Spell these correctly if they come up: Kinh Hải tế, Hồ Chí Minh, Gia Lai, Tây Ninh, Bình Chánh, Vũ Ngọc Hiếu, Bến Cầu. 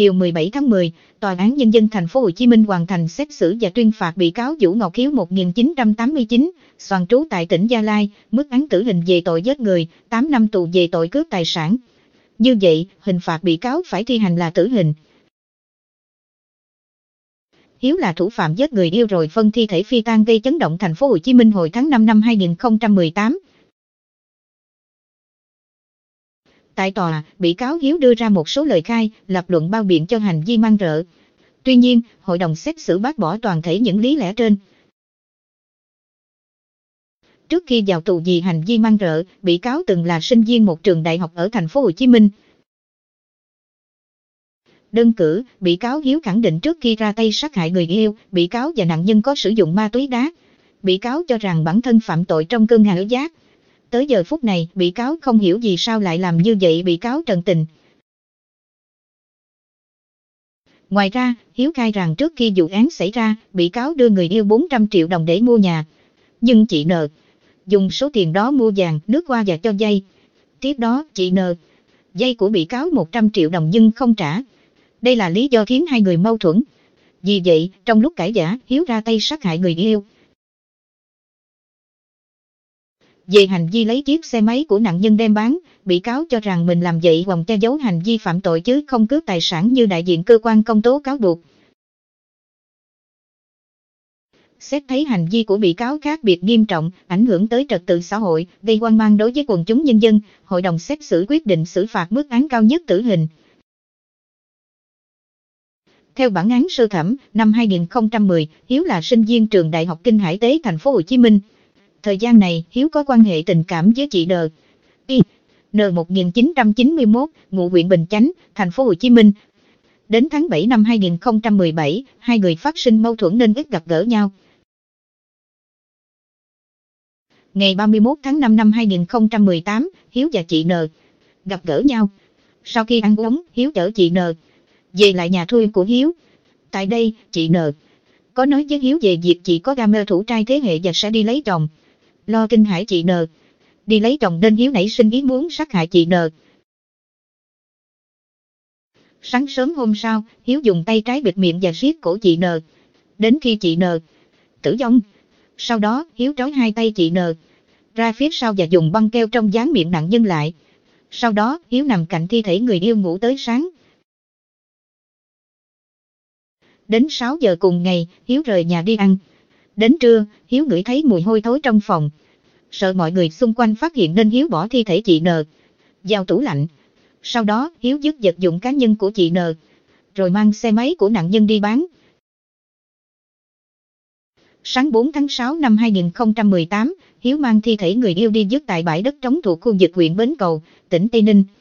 Chiều 17 tháng 10, Tòa án Nhân dân thành phố Hồ Chí Minh hoàn thành xét xử và tuyên phạt bị cáo Vũ Ngọc Hiếu 1989, soàn trú tại tỉnh Gia Lai, mức án tử hình về tội giết người, 8 năm tù về tội cướp tài sản. Như vậy, hình phạt bị cáo phải thi hành là tử hình. Hiếu là thủ phạm giết người yêu rồi phân thi thể phi tang gây chấn động thành phố Hồ Chí Minh hồi tháng 5 năm 2018. Tại tòa, bị cáo Hiếu đưa ra một số lời khai, lập luận bao biện cho hành vi man rợ. Tuy nhiên, hội đồng xét xử bác bỏ toàn thể những lý lẽ trên. Trước khi vào tù vì hành vi man rợ, bị cáo từng là sinh viên một trường đại học ở thành phố Hồ Chí Minh. Đơn cử, bị cáo Hiếu khẳng định trước khi ra tay sát hại người yêu, bị cáo và nạn nhân có sử dụng ma túy đá. Bị cáo cho rằng bản thân phạm tội trong cơn ảo giác. Tới giờ phút này, bị cáo không hiểu vì sao lại làm như vậy, bị cáo trần tình. Ngoài ra, Hiếu khai rằng trước khi vụ án xảy ra, bị cáo đưa người yêu 400 triệu đồng để mua nhà. Nhưng chị N dùng số tiền đó mua vàng, nước hoa và cho vay. Tiếp đó, chị N vay của bị cáo 100 triệu đồng nhưng không trả. Đây là lý do khiến hai người mâu thuẫn. Vì vậy, trong lúc cãi vã, Hiếu ra tay sát hại người yêu. Về hành vi lấy chiếc xe máy của nạn nhân đem bán, bị cáo cho rằng mình làm vậy nhằm che giấu hành vi phạm tội chứ không cướp tài sản như đại diện cơ quan công tố cáo buộc. Xét thấy hành vi của bị cáo khác biệt nghiêm trọng, ảnh hưởng tới trật tự xã hội, gây hoang mang đối với quần chúng nhân dân, hội đồng xét xử quyết định xử phạt mức án cao nhất tử hình. Theo bản án sơ thẩm, năm 2010, Hiếu là sinh viên trường Đại học Kinh Hải tế thành phố Hồ Chí Minh. Thời gian này, Hiếu có quan hệ tình cảm với chị N 1991, ngụ huyện Bình Chánh, thành phố Hồ Chí Minh. Đến tháng 7 năm 2017, hai người phát sinh mâu thuẫn nên ít gặp gỡ nhau. Ngày 31 tháng 5 năm 2018, Hiếu và chị N gặp gỡ nhau. Sau khi ăn uống, Hiếu chở chị N về lại nhà thuê của Hiếu. Tại đây, chị N có nói với Hiếu về việc chị có game thủ trai thế hệ và sẽ đi lấy chồng. Lo kinh hãi chị N đi lấy chồng nên Hiếu nảy sinh ý muốn sát hại chị N. Sáng sớm hôm sau, Hiếu dùng tay trái bịt miệng và siết cổ chị N đến khi chị N tử vong. Sau đó, Hiếu trói hai tay chị N ra phía sau và dùng băng keo trong dán miệng nạn nhân lại. Sau đó, Hiếu nằm cạnh thi thể người yêu ngủ tới sáng. Đến 6 giờ cùng ngày, Hiếu rời nhà đi ăn. Đến trưa, Hiếu ngửi thấy mùi hôi thối trong phòng. Sợ mọi người xung quanh phát hiện nên Hiếu bỏ thi thể chị N vào tủ lạnh. Sau đó, Hiếu dứt vật dụng cá nhân của chị N, rồi mang xe máy của nạn nhân đi bán. Sáng 4 tháng 6 năm 2018, Hiếu mang thi thể người yêu đi vứt tại bãi đất trống thuộc khu vực huyện Bến Cầu, tỉnh Tây Ninh.